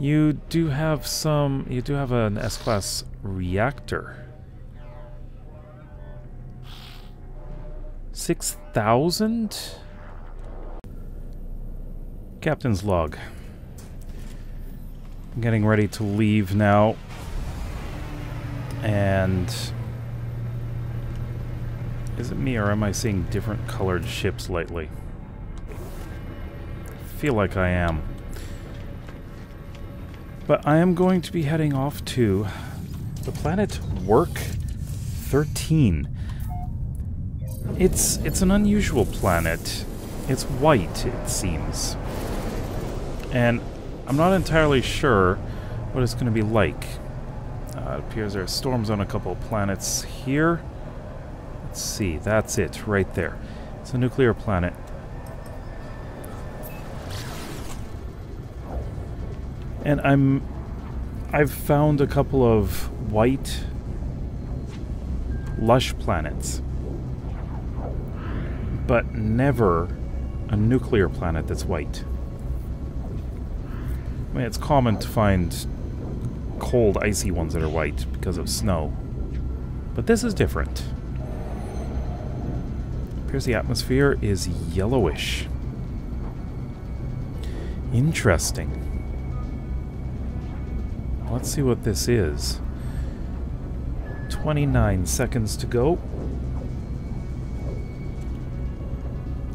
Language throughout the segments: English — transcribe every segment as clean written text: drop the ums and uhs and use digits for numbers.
You do have some... You do have an S-Class Reactor. 6,000? Captain's log. I'm getting ready to leave now. And... Is it me or am I seeing different colored ships lately? I feel like I am. But I am going to be heading off to the planet Work 13. It's an unusual planet. It's white, it seems. And I'm not entirely sure what it's going to be like. It appears there are storms on a couple of planets here. Let's see, that's it, right there. It's a nuclear planet. And I've found a couple of white, lush planets, but never a nuclear planet that's white. I mean, it's common to find cold, icy ones that are white because of snow, but this is different. It appears the atmosphere is yellowish. Interesting. Let's see what this is. 29 seconds to go.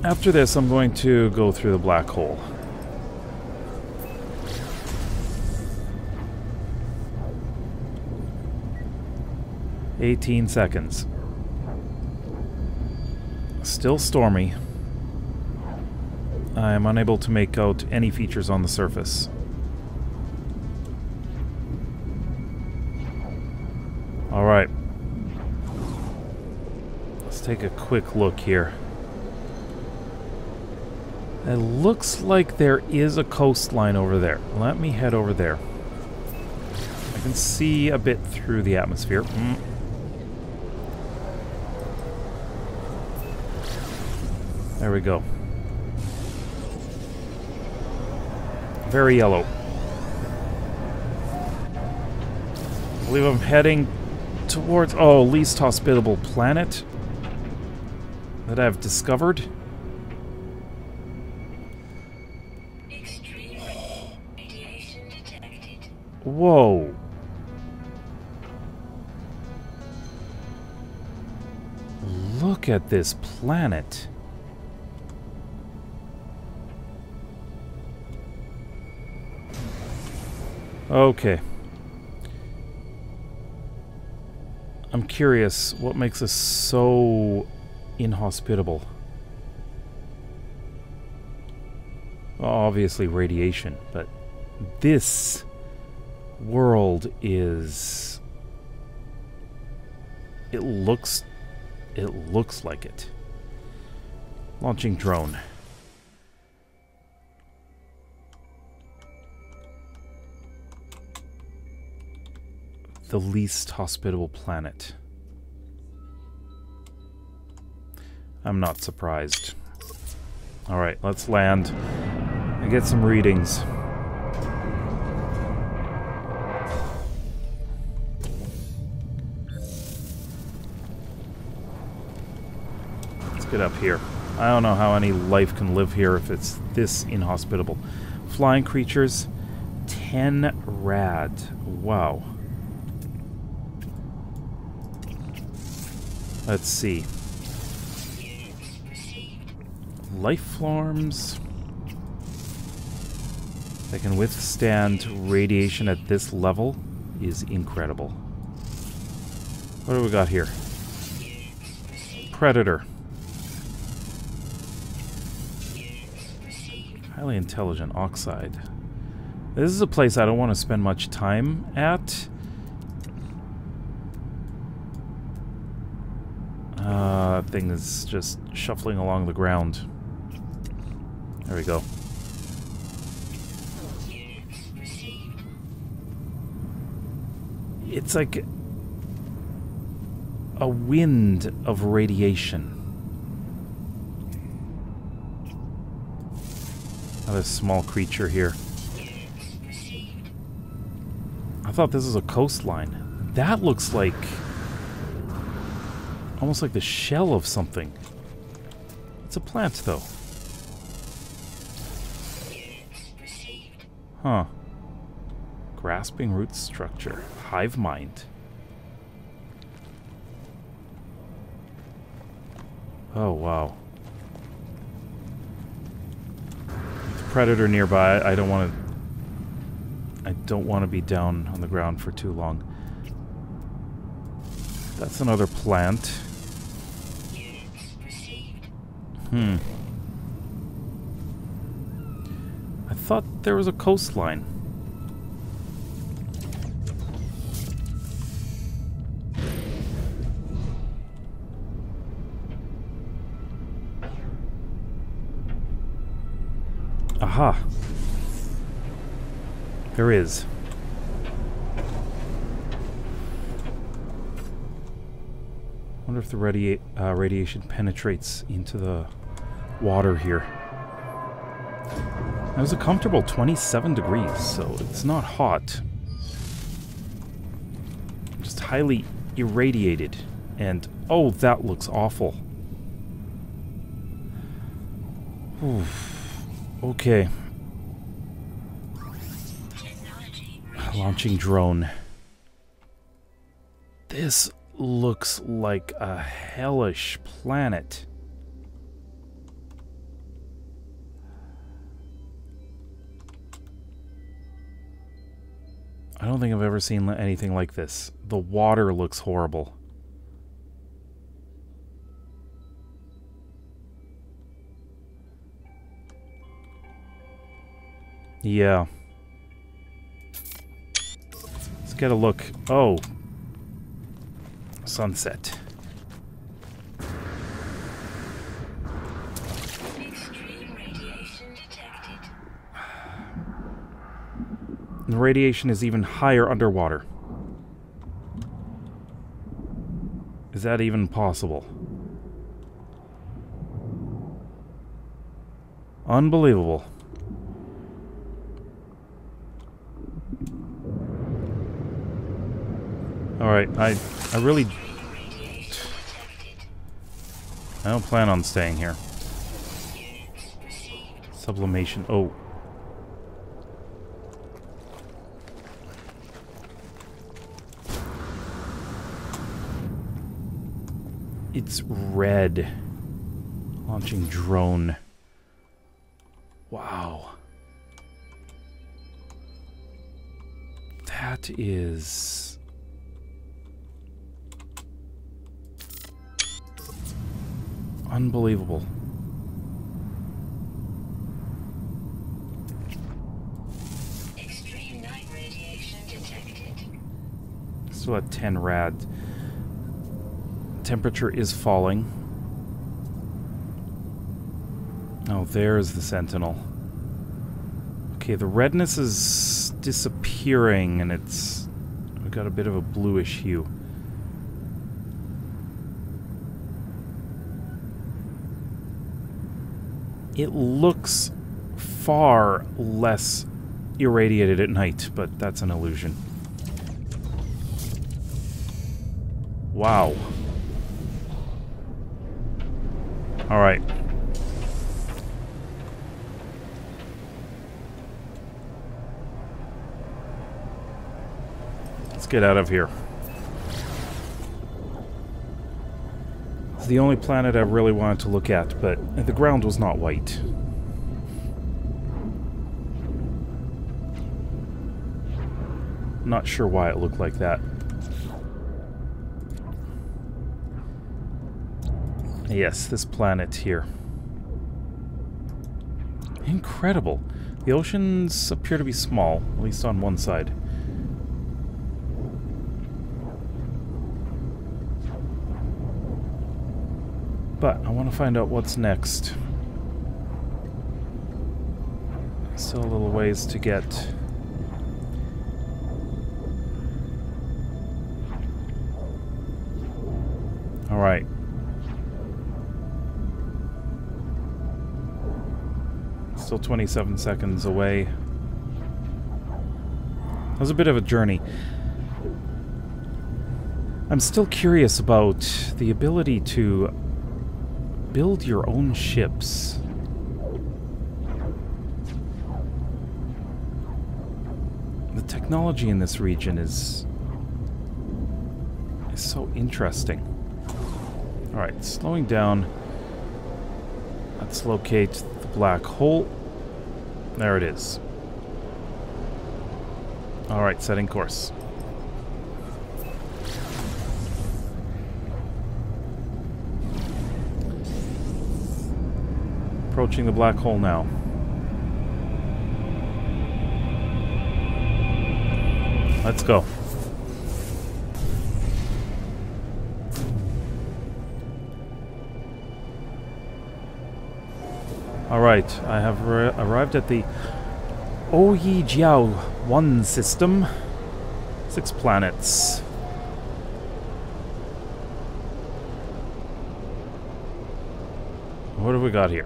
After this, I'm going to go through the black hole. Eighteen seconds. Still stormy. I am unable to make out any features on the surface. Alright, let's take a quick look here. It looks like there is a coastline over there. Let me head over there. I can see a bit through the atmosphere. There we go. Very yellow. I believe I'm heading towards, oh, least hospitable planet that I've discovered. Extreme radiation detected. Whoa. Look at this planet. Okay. I'm curious, what makes us so inhospitable? Well, obviously radiation, but this world is... It looks like it. Launching drone. The least hospitable planet. I'm not surprised. Alright, let's land and get some readings. Let's get up here. I don't know how any life can live here if it's this inhospitable. Flying creatures, 10 rad. Wow. Let's see. Life forms. That can withstand radiation at this level is incredible. What do we got here? Predator. Highly intelligent oxide. This is a place I don't want to spend much time at. That thing is just shuffling along the ground. There we go. It's like a wind of radiation. Another small creature here. thought this was a coastline. That looks like... almost like the shell of something. It's a plant, though. Huh. Grasping root structure. Hive mind. Oh, wow. With the predator nearby, I don't want to be down on the ground for too long. That's another plant. Hmm. I thought there was a coastline. Aha. There is. Wonder if the radiation penetrates into the water here. That was a comfortable 27 degrees, so it's not hot. Just highly irradiated. And, oh, that looks awful. Oof. Okay. Launching drone. This looks like a hellish planet. I don't think I've ever seen anything like this. The water looks horrible. Yeah. Get a look. Oh. Sunset. Extreme radiation detected. The radiation is even higher underwater. Is that even possible? Unbelievable. Alright, I really... I don't plan on staying here. Sublimation. Oh. It's red. Launching drone. Wow. That is... unbelievable. Extreme night radiation detected. Still at 10 rad. Temperature is falling. Oh, there's the sentinel. Okay, the redness is disappearing and it's... we've got a bit of a bluish hue. It looks far less irradiated at night, but that's an illusion. Wow. Alright. Let's get out of here. The only planet I really wanted to look at, but the ground was not white. Not sure why it looked like that. Yes, this planet here. Incredible. The oceans appear to be small, at least on one side. But I want to find out what's next. Still a little ways to get. All right. Still 27 seconds away. That was a bit of a journey. I'm still curious about the ability to build your own ships. The technology in this region is so interesting. Alright, slowing down. Let's locate the black hole. There it is. Alright, setting course. Approaching the black hole now. Let's go. Alright, I have arrived at the Oyi Jiao One system. 6 planets. What have we got here?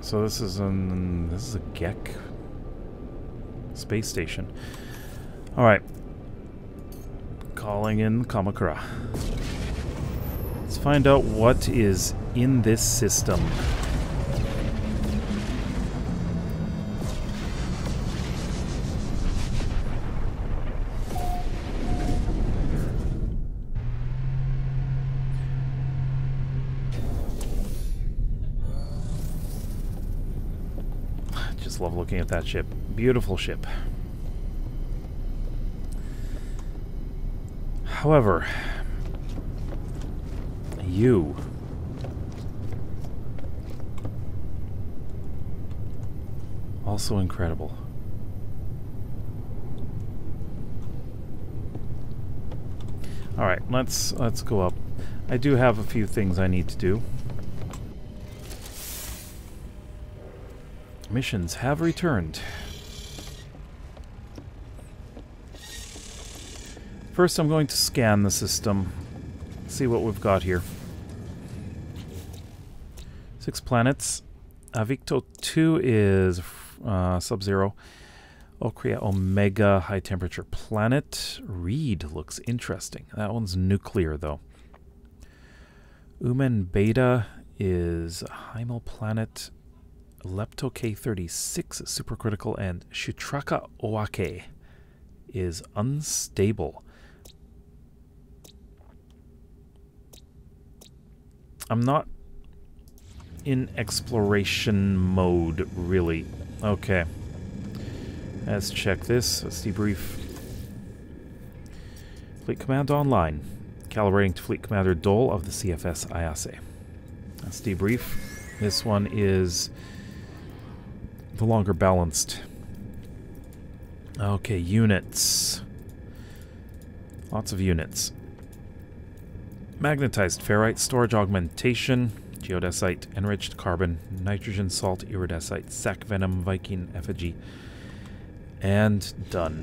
So this is a Gek space station. All right, calling in Kamakura. Let's find out what is in this system. Love looking at that ship. Beautiful ship. However, you. Also incredible. Alright, let's go up. I do have a few things I need to do. Missions have returned. First, I'm going to scan the system, see what we've got here. 6 planets. Avicto-2 is Sub-Zero. Okria Omega, high-temperature planet. Reed looks interesting. That one's nuclear, though. Umen Beta is Heimel Planet. Lepto-K36 is supercritical, and Shutraka-Oake is unstable. I'm not in exploration mode, really. Okay. Let's check this. Let's debrief. Fleet Command online. Calibrating to Fleet Commander Dole of the CFS Iasa. Let's debrief. This one is the longer balanced. Okay, units. Lots of units. Magnetized ferrite, storage augmentation, geodesite, enriched carbon, nitrogen salt, iridesite, sac venom, Viking effigy, and done.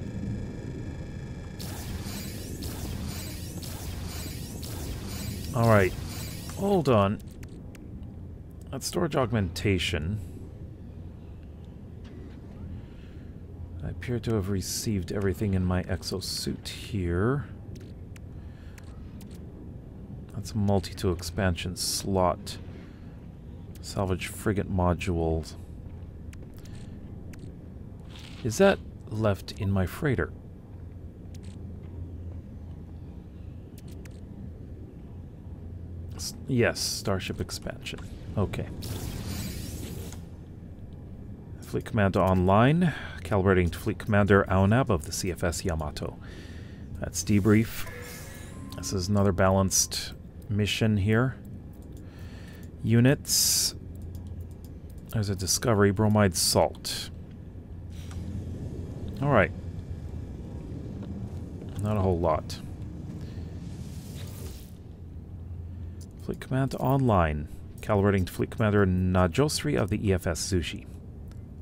Alright, hold on. That's storage augmentation. I appear to have received everything in my exosuit here. That's a multi-tool expansion slot. Salvage frigate modules. Is that left in my freighter? Yes, Starship expansion. Okay. Fleet Commander online. Calibrating to Fleet Commander Aunab of the CFS Yamato. That's debrief. This is another balanced mission here. Units. There's a discovery, bromide salt. Alright. Not a whole lot. Fleet Command online. Calibrating to Fleet Commander Najosri of the EFS Zushi.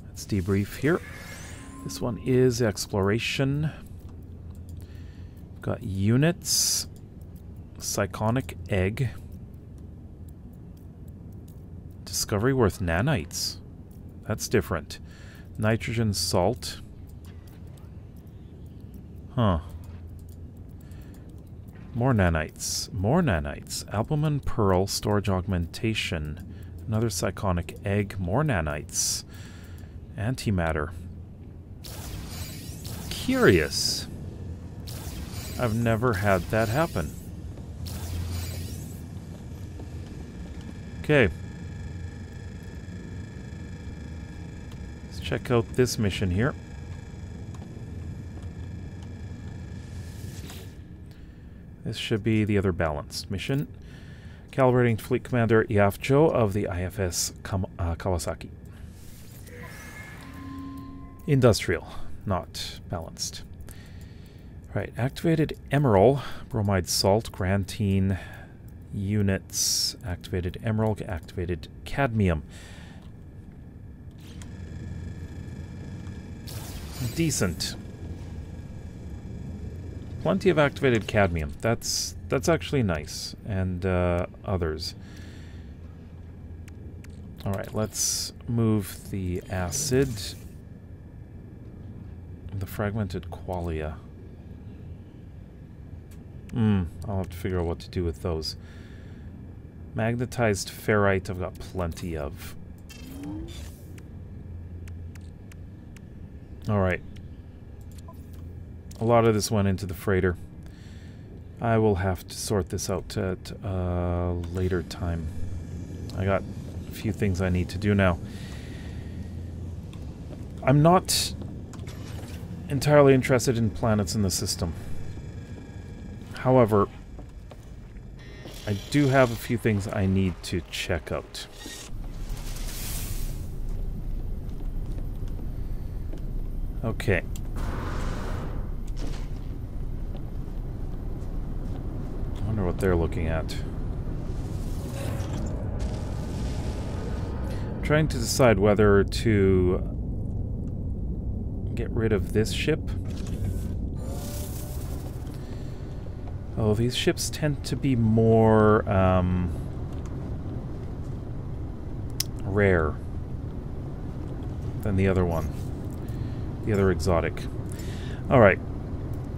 Let's debrief here. This one is exploration. We've got units, psychonic egg, Discovery worth nanites. That's different. Nitrogen salt. Huh. More nanites. More nanites. Albumin pearl, storage augmentation. Another psychonic egg. More nanites. Antimatter. Curious. I've never had that happen. Okay. Let's check out this mission here. This should be the other balanced mission. Calibrating Fleet Commander Iafcho of the IFS Kawasaki. Industrial, not balanced. Right, activated emerald, bromide salt, grantine units, activated emerald, activated cadmium. Decent. Plenty of activated cadmium. That's actually nice. And others. All right, let's move the acid, the fragmented qualia. I'll have to figure out what to do with those. Magnetized ferrite, I've got plenty of. Alright. A lot of this went into the freighter. I will have to sort this out at a later time. I got a few things I need to do now. I'm not entirely interested in planets in the system. However, I do have a few things I need to check out. Okay. I wonder what they're looking at. I'm trying to decide whether to get rid of this ship. Oh, these ships tend to be more rare than the other one, the other exotic. All right,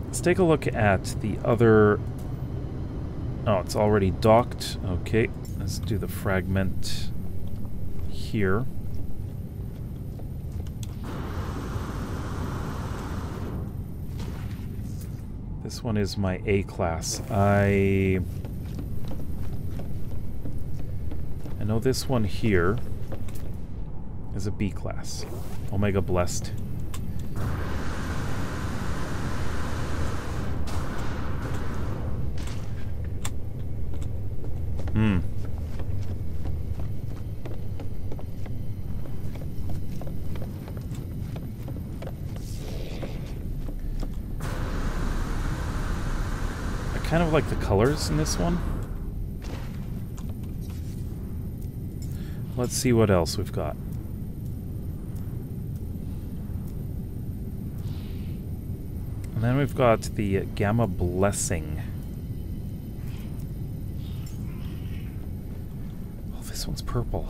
let's take a look at the other. Oh, it's already docked. Okay, let's do the fragment here. This one is my A-class. I know this one here is a B-class. Omega Blessed. Kind of like the colors in this one. Let's see what else we've got. And then we've got the Gamma Blessing. Oh, this one's purple.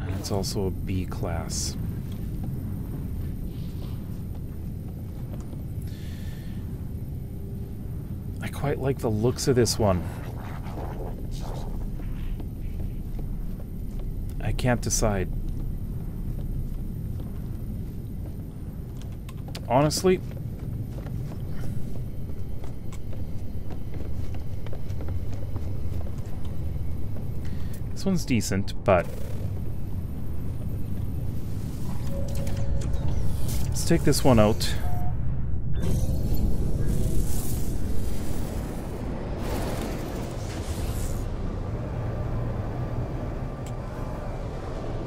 And it's also a B class. I quite like the looks of this one. I can't decide. Honestly, this one's decent, but let's take this one out.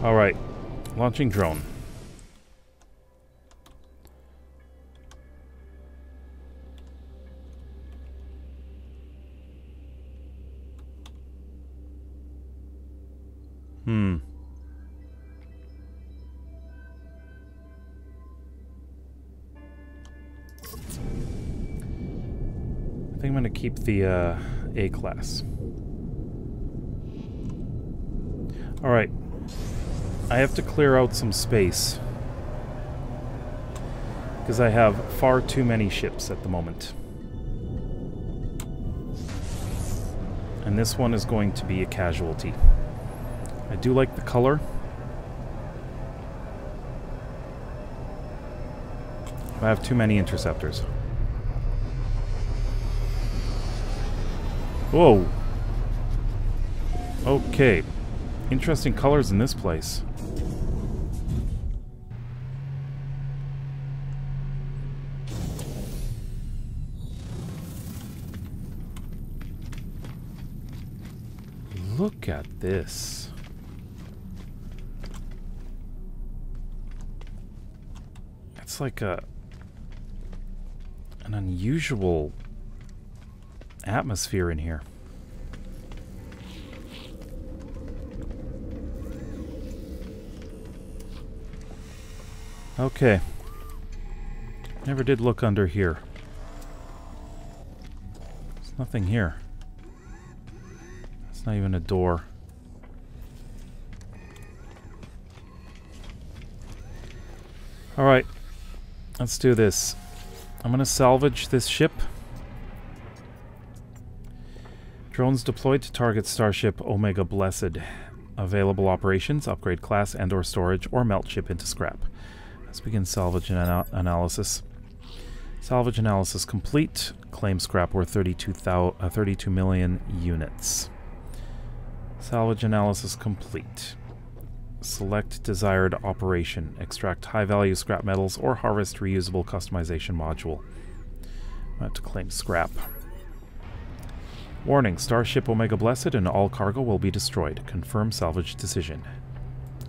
Alright, launching drone. I think I'm going to keep the A-Class. Alright. I have to clear out some space. Because I have far too many ships at the moment. And this one is going to be a casualty. I do like the color. I have too many interceptors. Whoa! Okay. Interesting colors in this place. Look at this. It's like an unusual atmosphere in here. Okay. Never did look under here. There's nothing here. It's not even a door. Alright. Let's do this. I'm gonna salvage this ship. Drones deployed to target Starship Omega Blessed. Available operations, upgrade class and or storage, or melt ship into scrap. Let's begin salvage and analysis. Salvage analysis complete. Claim scrap worth 32 million units. Salvage analysis complete. Select desired operation. Extract high-value scrap metals or harvest reusable customization module. I have to claim scrap. Warning, Starship Omega Blessed and all cargo will be destroyed. Confirm salvage decision.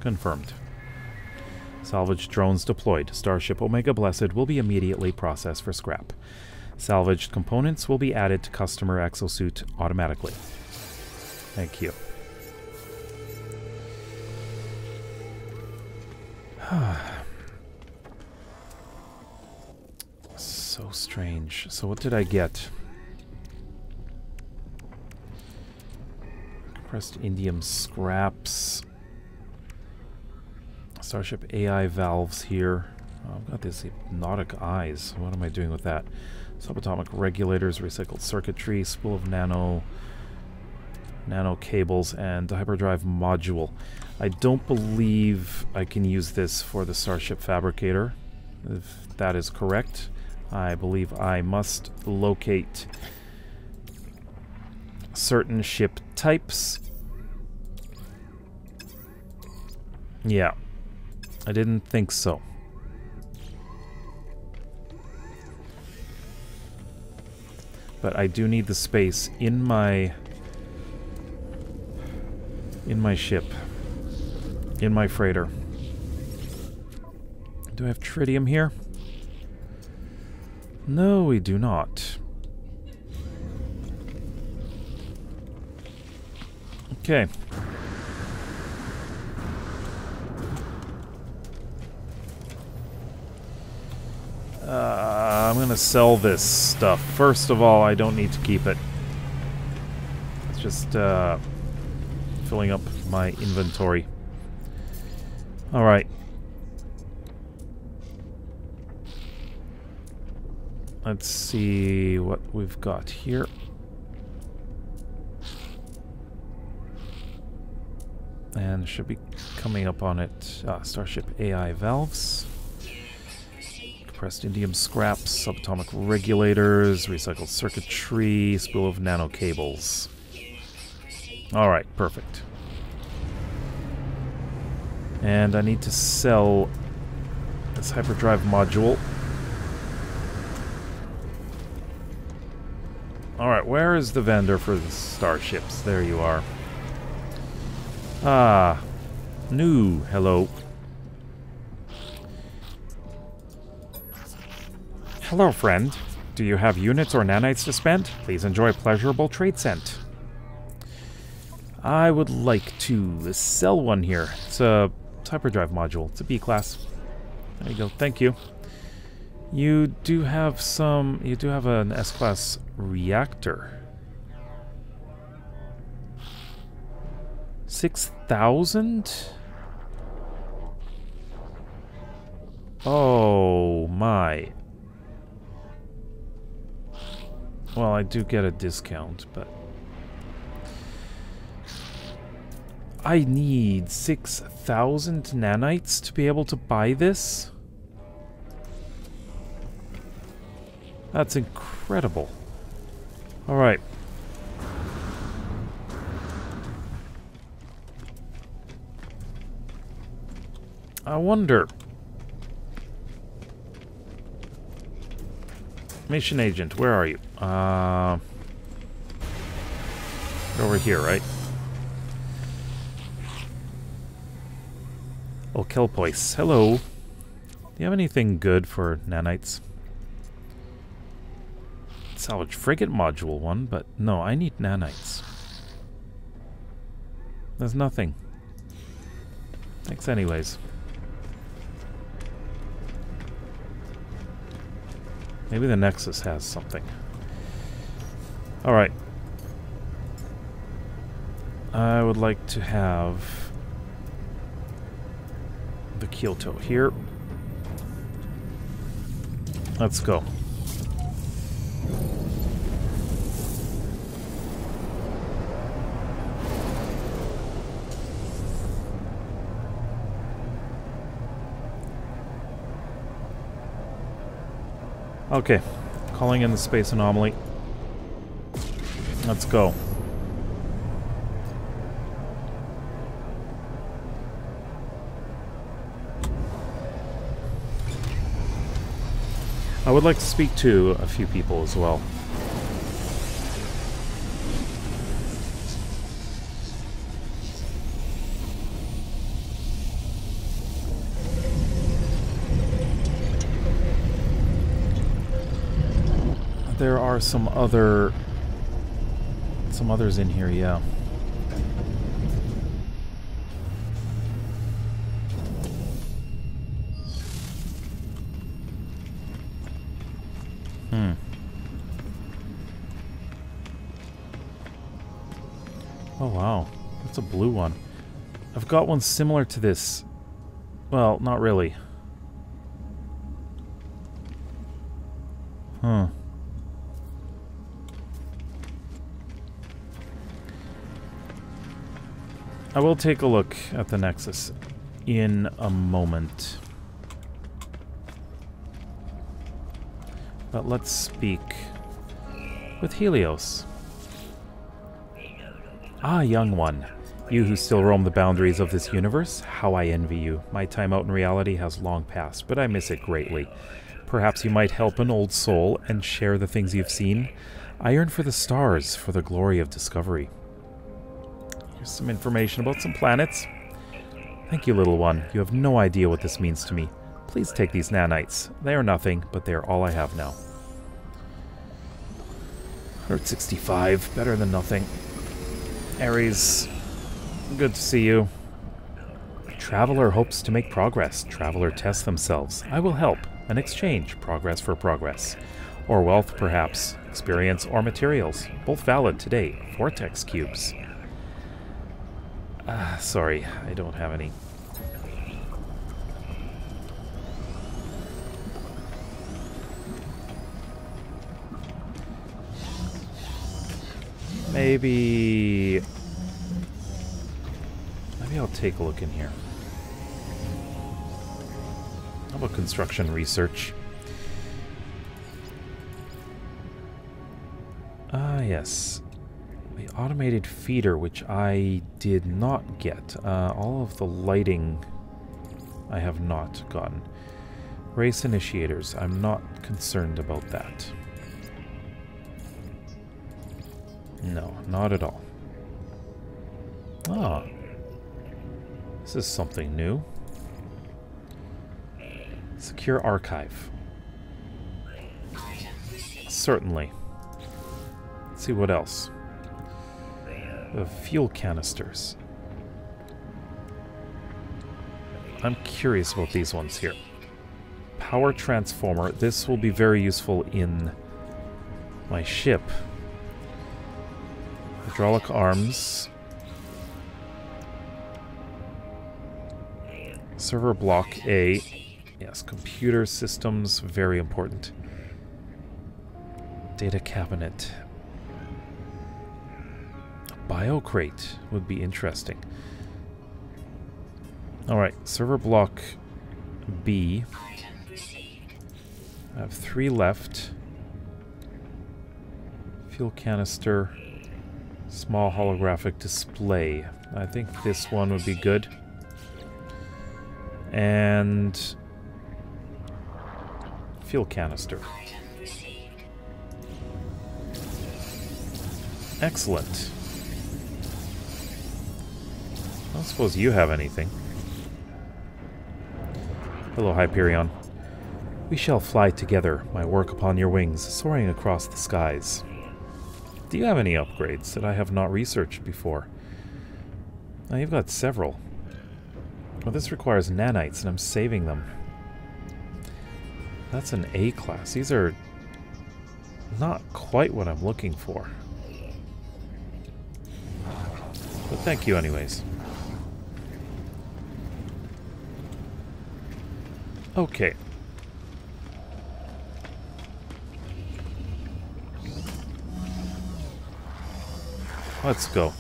Confirmed. Salvaged drones deployed. Starship Omega Blessed will be immediately processed for scrap. Salvaged components will be added to customer exosuit automatically. Thank you. So strange. So what did I get? Compressed indium scraps. Starship AI valves here. Oh, I've got these hypnotic eyes. What am I doing with that? Subatomic regulators, recycled circuitry, spool of nano cables, and the hyperdrive module. I don't believe I can use this for the Starship Fabricator. If that is correct, I believe I must locate certain ship types. Yeah. I didn't think so. But I do need the space in my ship. In my freighter. Do I have tritium here? No, we do not. Okay. I'm going to sell this stuff. First of all, I don't need to keep it. It's just filling up my inventory. Alright. Let's see what we've got here. And should be coming up on it. Starship AI valves. Compressed indium scraps, subatomic regulators, recycled circuitry, spool of nano cables. Alright, perfect. And I need to sell this hyperdrive module. Alright, where is the vendor for the starships? There you are. Ah, new, hello. Hello, friend. Do you have units or nanites to spend? Please enjoy pleasurable trade scent. I would like to sell one here. It's a hyperdrive module. It's a B-class. There you go. Thank you. You do have some... You do have an S-Class Reactor. 6,000? Oh, my. Well, I do get a discount, but... I need 6,000 nanites to be able to buy this? That's incredible. Alright. I wonder. Mission agent, where are you? Over here, right? Oh, Kelpois. Hello. Do you have anything good for nanites? Salvage frigate module one, but no, I need nanites. There's nothing. Thanks anyways. Maybe the Nexus has something. Alright. I would like to have... the Kyoto here. Let's go. Okay, calling in the space anomaly. Let's go. I would like to speak to a few people as well. There are some others in here, yeah. Oh wow, that's a blue one. I've got one similar to this. Well, not really. Huh. I will take a look at the Nexus in a moment. But let's speak with Helios. Ah, young one, you who still roam the boundaries of this universe, how I envy you. My time out in reality has long passed, but I miss it greatly. Perhaps you might help an old soul and share the things you've seen. I yearn for the stars, for the glory of discovery. Here's some information about some planets. Thank you, little one. You have no idea what this means to me. Please take these nanites. They are nothing, but they are all I have now. 165, better than nothing. Aries, good to see you. Traveler hopes to make progress. Traveler tests themselves. I will help. An exchange. Progress for progress. Or wealth, perhaps. Experience or materials. Both valid today. Vortex cubes. Sorry, I don't have any. Maybe I'll take a look in here. How about construction research? Yes. The automated feeder, which I did not get. All of the lighting I have not gotten. Race initiators, I'm not concerned about that. No, not at all. Ah. This is something new. Secure archive. Certainly. Let's see what else. The fuel canisters. I'm curious about these ones here. power transformer. This will be very useful in my ship. Hydraulic arms. Server block A. Yes, computer systems, very important. Data cabinet. Biocrate would be interesting. Alright, server block B. I have 3 left. Fuel canister. Small holographic display. I think this one would be good. And fuel canister. Excellent. I don't suppose you have anything. Hello, Hyperion. We shall fly together, my work upon your wings, soaring across the skies. Do you have any upgrades that I have not researched before? Now, you've got several. Well, this requires nanites, and I'm saving them. That's an A class. These are not quite what I'm looking for. But thank you anyways. Okay. Let's go.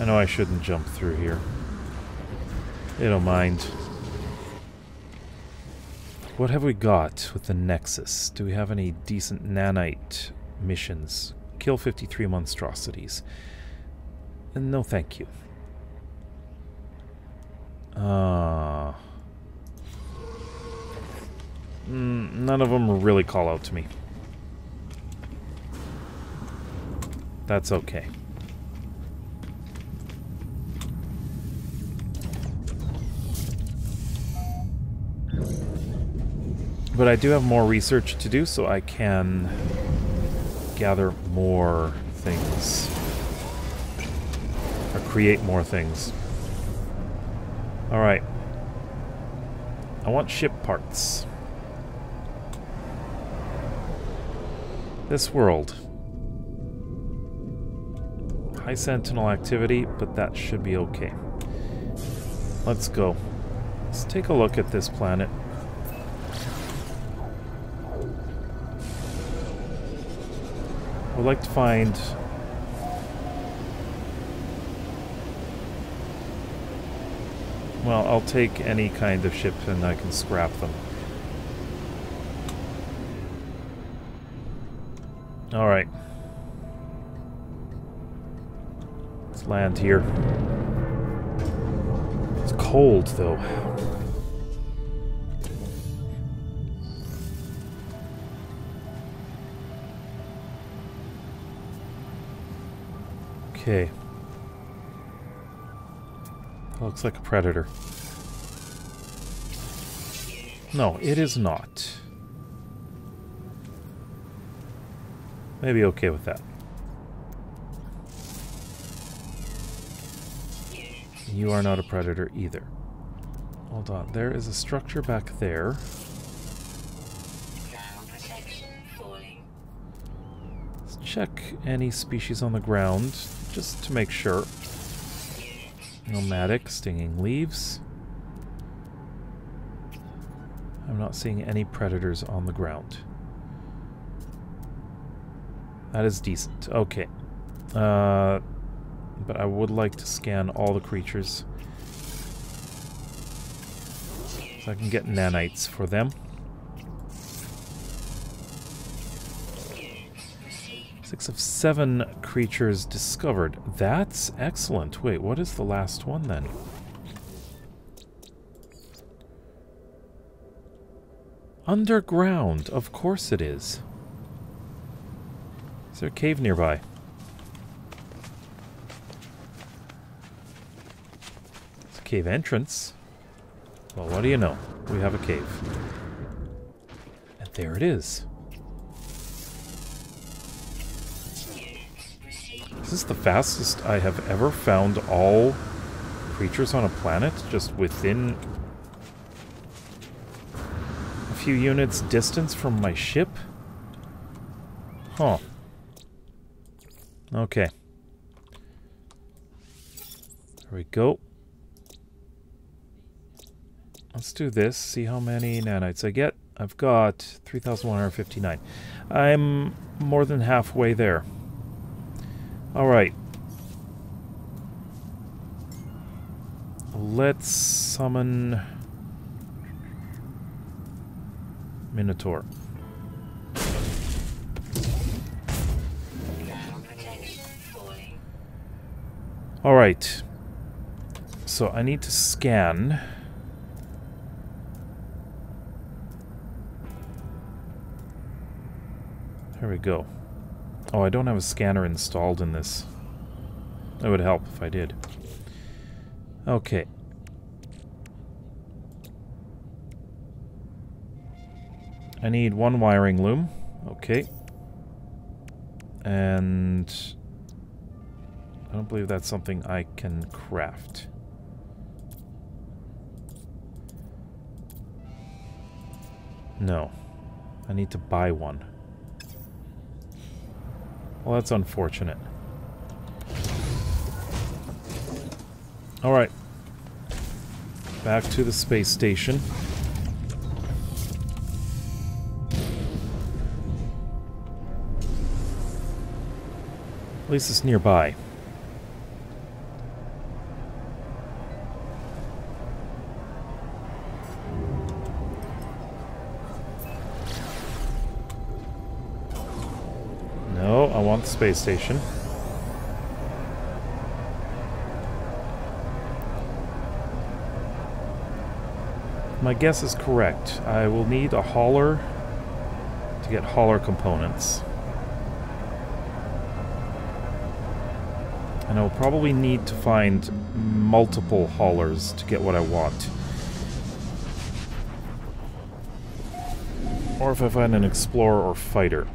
I know I shouldn't jump through here. They don't mind. What have we got with the Nexus? Do we have any decent nanite missions? Kill 53 monstrosities. And no thank you. None of them really call out to me. That's okay. But I do have more research to do, so I can gather more things. Or create more things. Alright. I want ship parts. This world. High sentinel activity, but that should be okay. Let's go. Let's take a look at this planet. I would like to find well, I'll take any kind of ship and I can scrap them. Alright. Let's land here. It's cold though. Okay. That looks like a predator. No, it is not. Maybe okay with that. You are not a predator either. Hold on, there is a structure back there. Let's check any species on the ground. Just to make sure. Nomadic, stinging leaves. I'm not seeing any predators on the ground. That is decent. Okay. But I would like to scan all the creatures. So I can get nanites for them. Six of 7 creatures discovered. That's excellent. Wait, what is the last one then? Underground. Of course it is. Is there a cave nearby? It's a cave entrance. Well, what do you know? We have a cave. And there it is. This is the fastest I have ever found all creatures on a planet, just within few units distance from my ship? Huh. Okay. There we go. Let's do this, see how many nanites I get. I've got 3,159. I'm more than halfway there. Alright. Let's summon Minotaur. Alright. So I need to scan. Here we go. Oh, I don't have a scanner installed in this. That would help if I did. Okay. I need one wiring loom. Okay. And I don't believe that's something I can craft. No. I need to buy one. Well, that's unfortunate. Alright. Back to the space station. At least it's nearby. Space station. My guess is correct. I will need a hauler to get hauler components. And I will probably need to find multiple haulers to get what I want. Or if I find an explorer or fighter.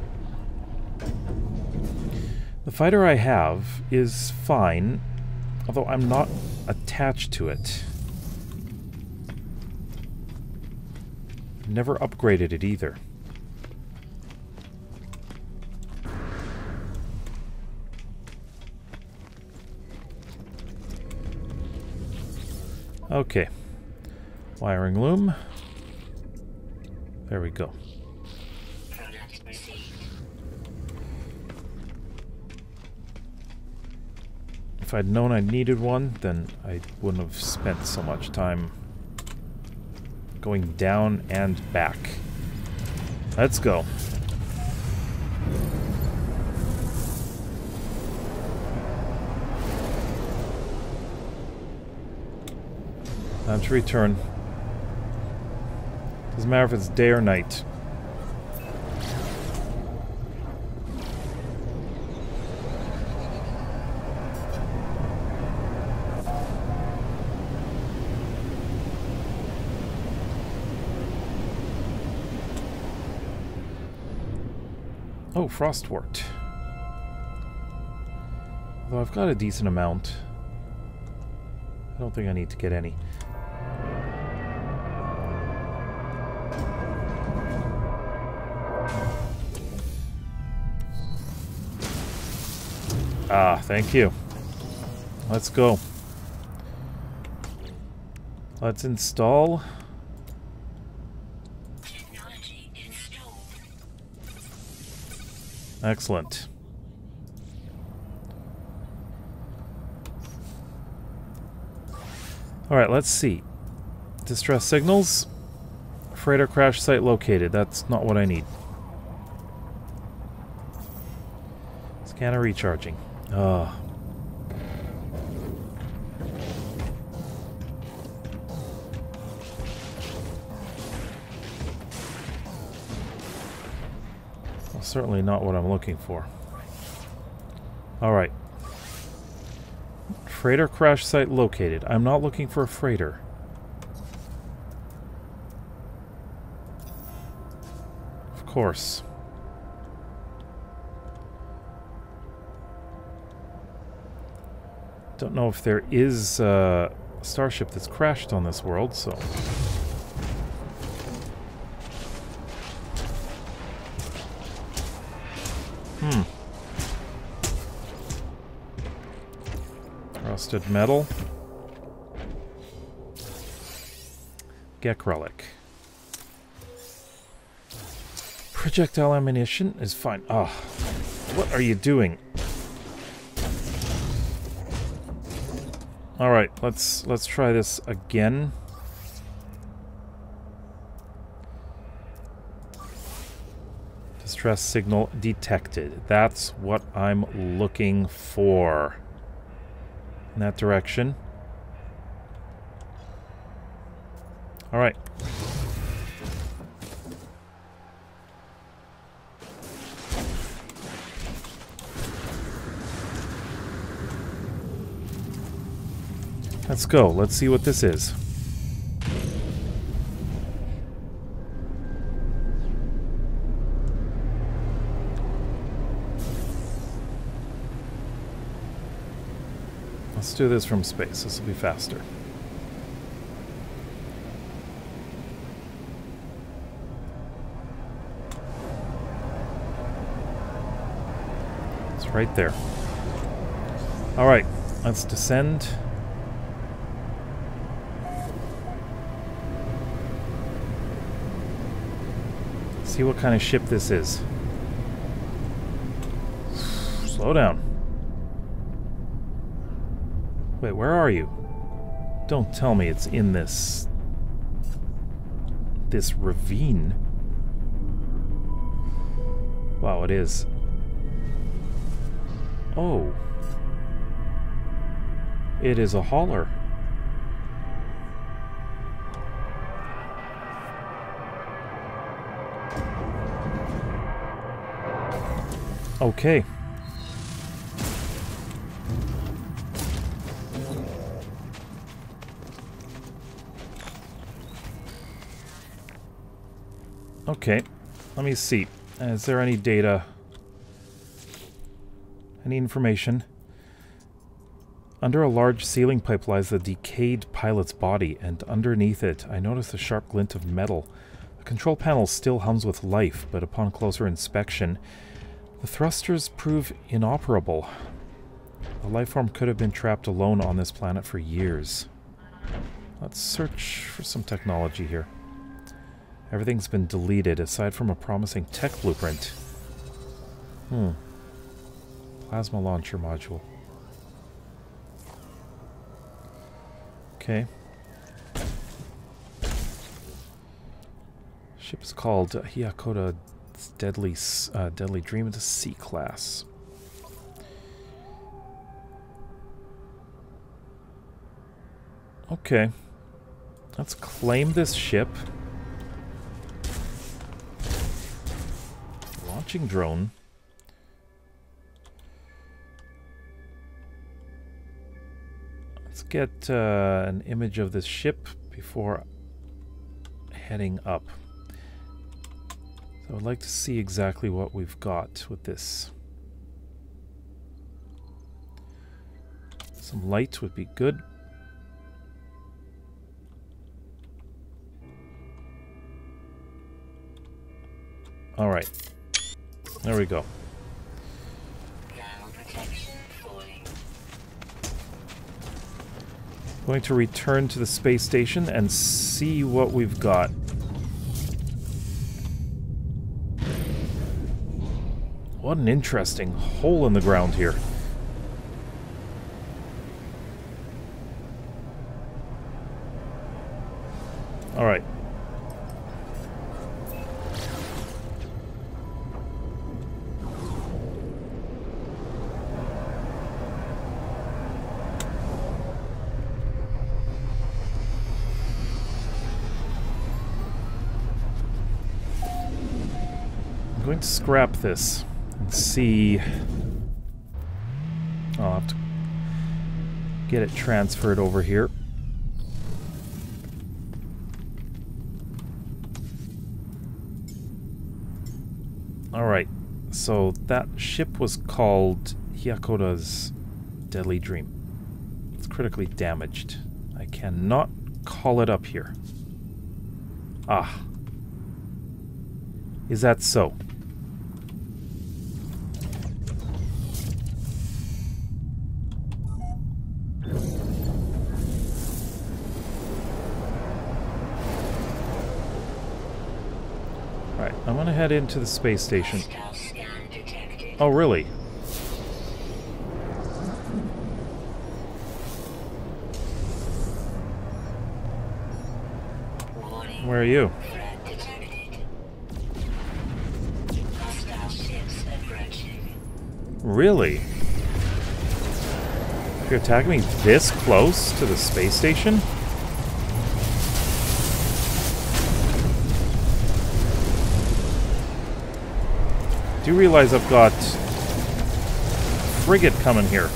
The fighter I have is fine, although I'm not attached to it. I've never upgraded it either. Okay. Wiring loom. There we go. If I'd known I needed one, then I wouldn't have spent so much time going down and back. Let's go. Time to return. Doesn't matter if it's day or night. Oh, frostwort. Although I've got a decent amount. I don't think I need to get any. Ah, thank you. Let's go. Let's install. Excellent. Alright, let's see. Distress signals. Freighter crash site located. That's not what I need. Scanner recharging. Ah. Certainly not what I'm looking for. Alright. Freighter crash site located. I'm not looking for a freighter. Of course. Don't know if there is a starship that's crashed on this world, so... Rusted metal. Gek relic. Projectile ammunition is fine. Oh, what are you doing? All right, let's try this again. Distress signal detected. That's what I'm looking for. In that direction. All right. Let's go. Let's see what this is. Let's do this from space. This will be faster. It's right there. All right. Let's descend. See what kind of ship this is. Slow down. Wait, where are you? Don't tell me it's in this ravine. Wow, it is. Oh. It is a hauler. Okay. Okay, let me see. Is there any data? Any information? Under a large ceiling pipe lies the decayed pilot's body, and underneath it I notice a sharp glint of metal. The control panel still hums with life, but upon closer inspection, the thrusters prove inoperable. The lifeform could have been trapped alone on this planet for years. Let's search for some technology here. Everything's been deleted, aside from a promising tech blueprint. Plasma launcher module. Okay. Ship is called Hiyakoda Deadly Dream. It's a C-Class. Okay. Let's claim this ship. Launching drone. Let's get an image of this ship before heading up. I would like to see exactly what we've got with this. Some light would be good. All right. There we go. Going to return to the space station and see what we've got. What an interesting hole in the ground here. All right. I'm going to scrap this. See, I'll have to get it transferred over here. All right, so that ship was called Hiyakoda's Deadly Dream. It's critically damaged. I cannot call it up here. Ah, is that so? I'm gonna head into the space station. Oh, really? Where are you? Really? You're attacking me this close to the space station? Do you realize I've got frigate coming here?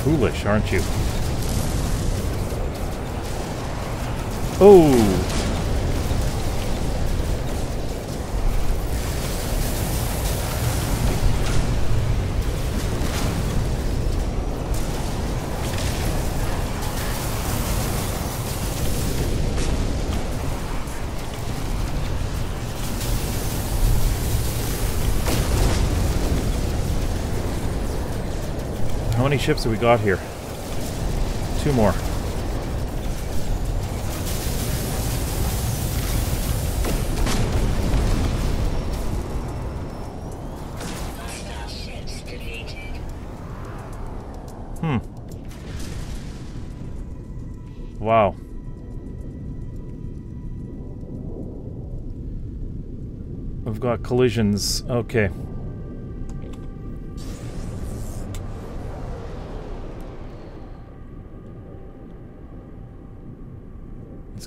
Foolish, aren't you? Oh! How many ships have we got here? Two more. Wow. We've got collisions. Okay.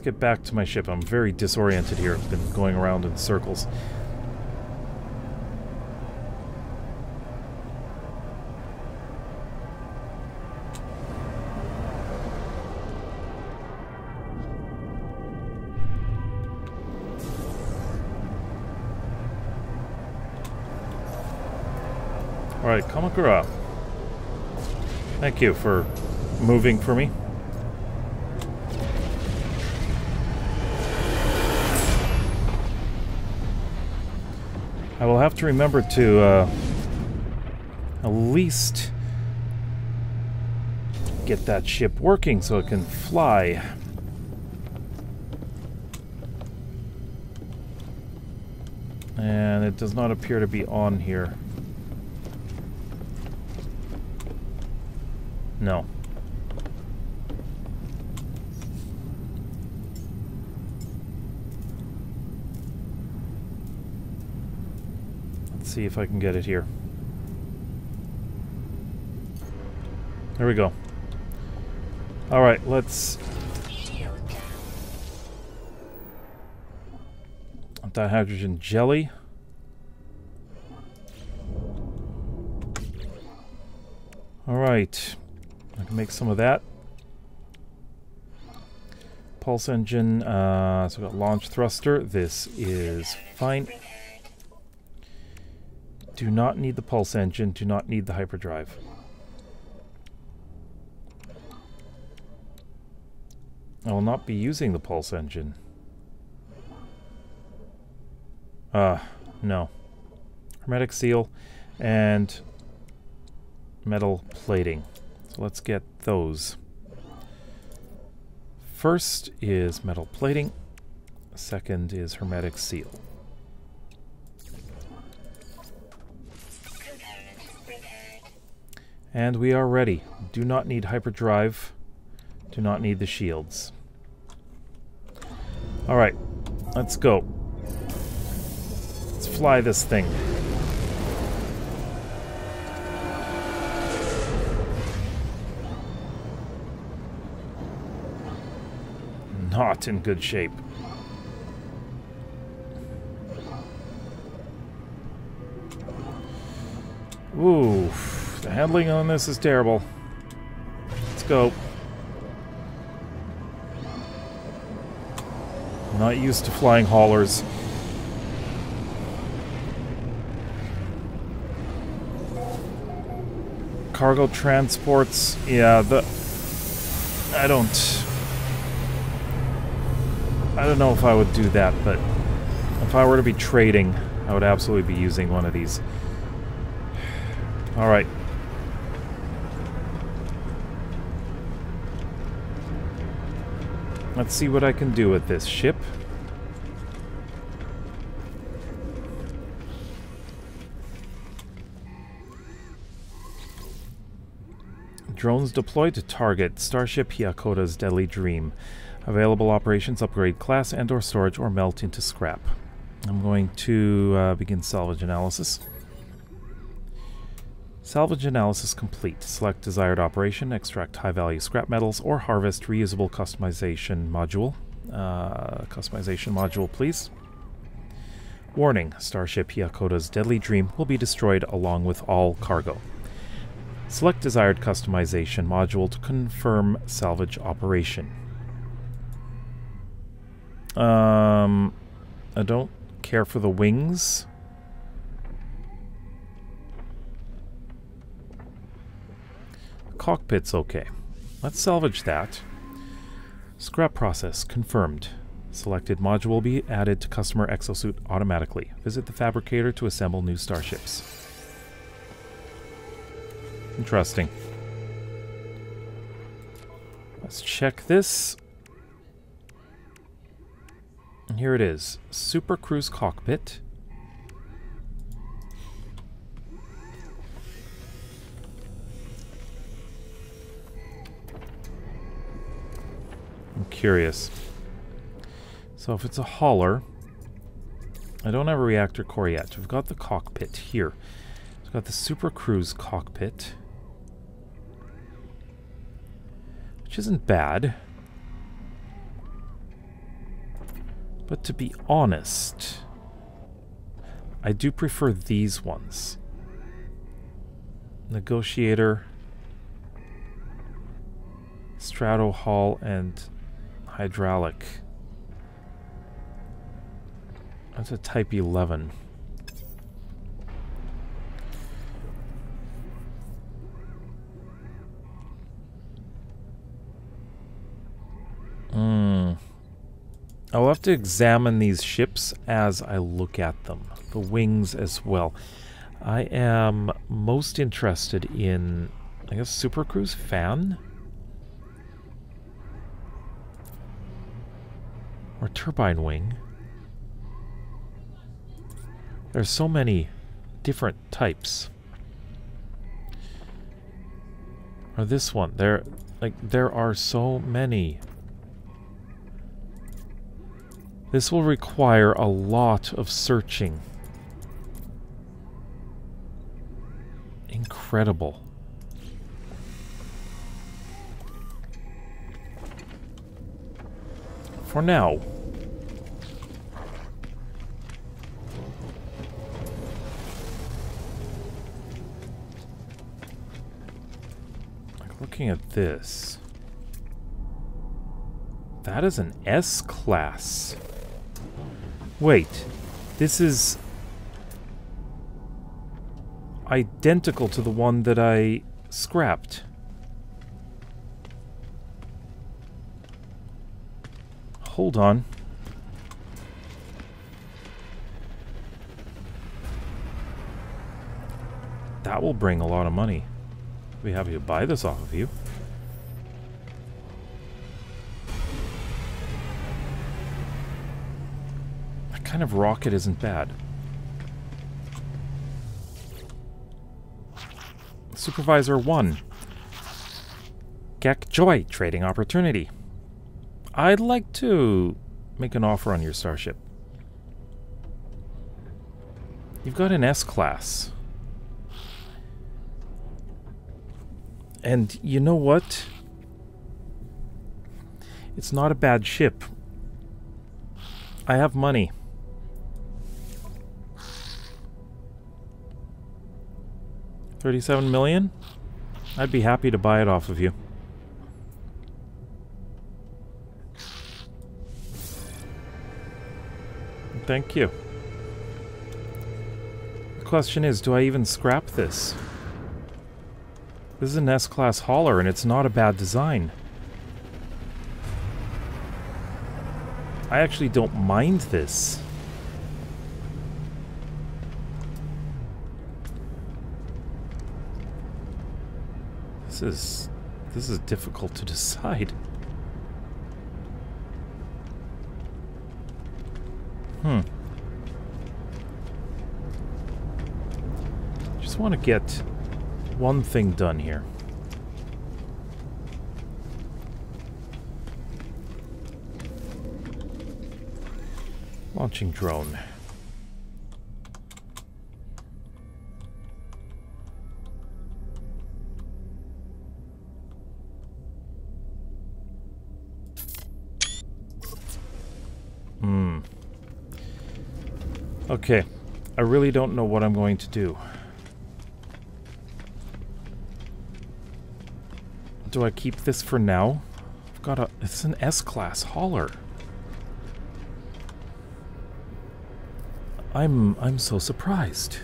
Get back to my ship. I'm very disoriented here. I've been going around in circles. Alright, Kamakura. Thank you for moving for me. I will have to remember to at least get that ship working so it can fly. And it does not appear to be on here. No. See if I can get it here. There we go. Alright, let's... dihydrogen jelly. Alright. I can make some of that. Pulse engine. So we've got launch thruster. This is fine. Do not need the pulse engine, do not need the hyperdrive. I will not be using the pulse engine. No. Hermetic seal and metal plating. So let's get those. First is metal plating, second is hermetic seal. And we are ready. Do not need hyperdrive. Do not need the shields. Alright, let's go. Let's fly this thing. Not in good shape. Ooh. The handling on this is terrible. Let's go. I'm not used to flying haulers. Cargo transports, yeah, I don't know if I would do that, but if I were to be trading, I would absolutely be using one of these. All right. Let's see what I can do with this ship. Drones deployed to target Starship Hiyakoda's Deadly Dream. Available operations upgrade class and or storage or melt into scrap. I'm going to begin salvage analysis. Salvage analysis complete. Select desired operation, extract high-value scrap metals, or harvest reusable customization module. Please. Warning, Starship Hiyakoda's Deadly Dream will be destroyed along with all cargo. Select desired customization module to confirm salvage operation. I don't care for the wings. Cockpit's okay. Let's salvage that. Scrap process confirmed. Selected module will be added to customer exosuit automatically. Visit the fabricator to assemble new starships. Interesting. Let's check this. Here it is. Super Cruise cockpit. I'm curious. So if it's a hauler, I don't have a reactor core yet. We've got the cockpit here. We've got the Super Cruise cockpit, which isn't bad. But to be honest, I do prefer these ones. Negotiator, Strato Hall, and Hydraulic. That's a Type 11. I'll have to examine these ships as I look at them. The wings as well. I am most interested in, I guess, Super Cruise fan? Or turbine wing. There's so many different types. Or this one. There are so many. This will require a lot of searching. Incredible. For now. Like looking at this. That is an S-Class. Wait. This is identical to the one that I scrapped. Hold on. That will bring a lot of money. I'll be happy to buy this off of you. That kind of rocket isn't bad. Supervisor 1. Gek Joy, trading opportunity. I'd like to make an offer on your starship. You've got an S-Class. And you know what? It's not a bad ship. I have money. $37 million? I'd be happy to buy it off of you. Thank you. The question is, do I even scrap this? This is an S-Class hauler, and it's not a bad design. I actually don't mind this. This is difficult to decide. Just want to get one thing done here. Launching drone. Okay, I really don't know what I'm going to do. Do I keep this for now? I've got a... It's an S-Class hauler. I'm so surprised.